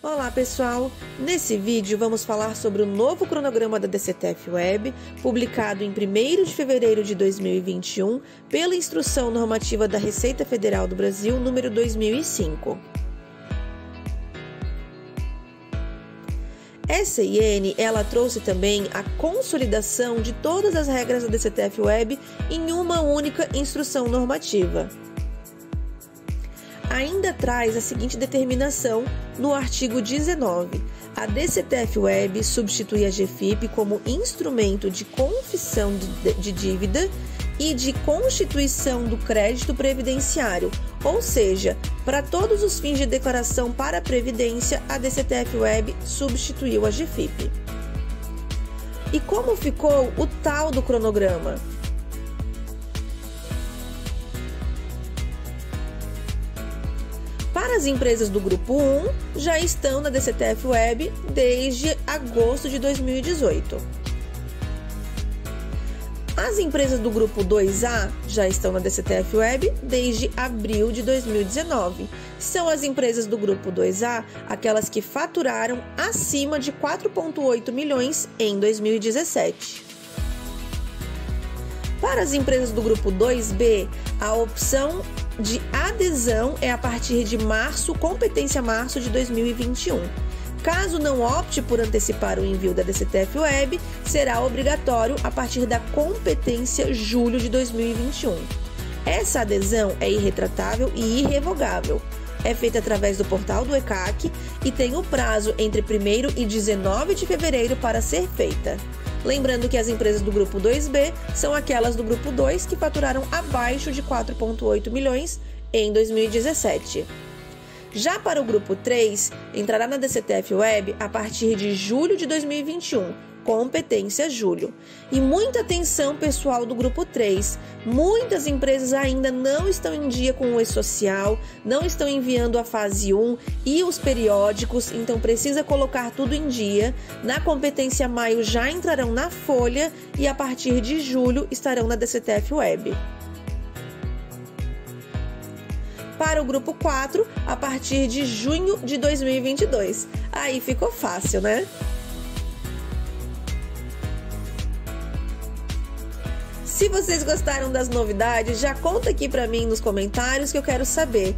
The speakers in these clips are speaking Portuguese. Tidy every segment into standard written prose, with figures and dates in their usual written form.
Olá pessoal, nesse vídeo vamos falar sobre o novo cronograma da DCTFWeb, publicado em 1º de fevereiro de 2021 pela Instrução Normativa da Receita Federal do Brasil, número 2005. Essa IN, ela trouxe também a consolidação de todas as regras da DCTFWeb em uma única Instrução Normativa. Ainda traz a seguinte determinação no artigo 19. A DCTFWeb substitui a GFIP como instrumento de confissão de dívida e de constituição do crédito previdenciário, ou seja, para todos os fins de declaração para a Previdência, a DCTFWeb substituiu a GFIP. E como ficou o tal do cronograma? Para as empresas do Grupo 1, já estão na DCTFWeb desde agosto de 2018. As empresas do Grupo 2A já estão na DCTFWeb desde abril de 2019. São as empresas do Grupo 2A aquelas que faturaram acima de 4,8 milhões em 2017. Para as empresas do Grupo 2B, a opção de adesão é a partir de março, competência março de 2021. Caso não opte por antecipar o envio da DCTFWeb, será obrigatório a partir da competência julho de 2021. Essa adesão é irretratável e irrevogável. É feita através do portal do ECAC e tem o prazo entre 1º e 19 de fevereiro para ser feita. Lembrando que as empresas do Grupo 2B são aquelas do Grupo 2 que faturaram abaixo de 4,8 milhões em 2017. Já para o Grupo 3, entrará na DCTFWeb a partir de julho de 2021, competência julho. E muita atenção pessoal do Grupo 3, muitas empresas ainda não estão em dia com o eSocial, não estão enviando a fase 1 e os periódicos, então precisa colocar tudo em dia. Na competência maio já entrarão na folha e a partir de julho estarão na DCTFWeb. Para o Grupo 4, a partir de junho de 2022. Aí ficou fácil, né? Se vocês gostaram das novidades, já conta aqui pra mim nos comentários que eu quero saber.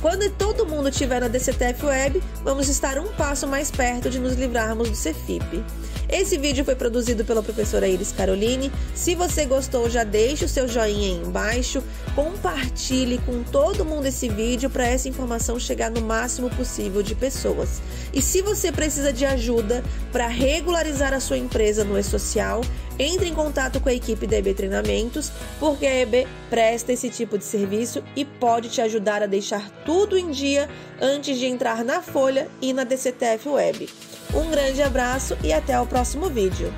Quando todo mundo estiver na DCTFWeb, vamos estar um passo mais perto de nos livrarmos do Cefip. Esse vídeo foi produzido pela professora Iris Caroline. Se você gostou, já deixe o seu joinha aí embaixo. Compartilhe com todo mundo esse vídeo para essa informação chegar no máximo possível de pessoas. E se você precisa de ajuda para regularizar a sua empresa no eSocial, entre em contato com a equipe da EB Treinamentos, porque a EB presta esse tipo de serviço e pode te ajudar a deixar tudo em dia antes de entrar na folha e na DCTFWeb. Um grande abraço e até o próximo vídeo.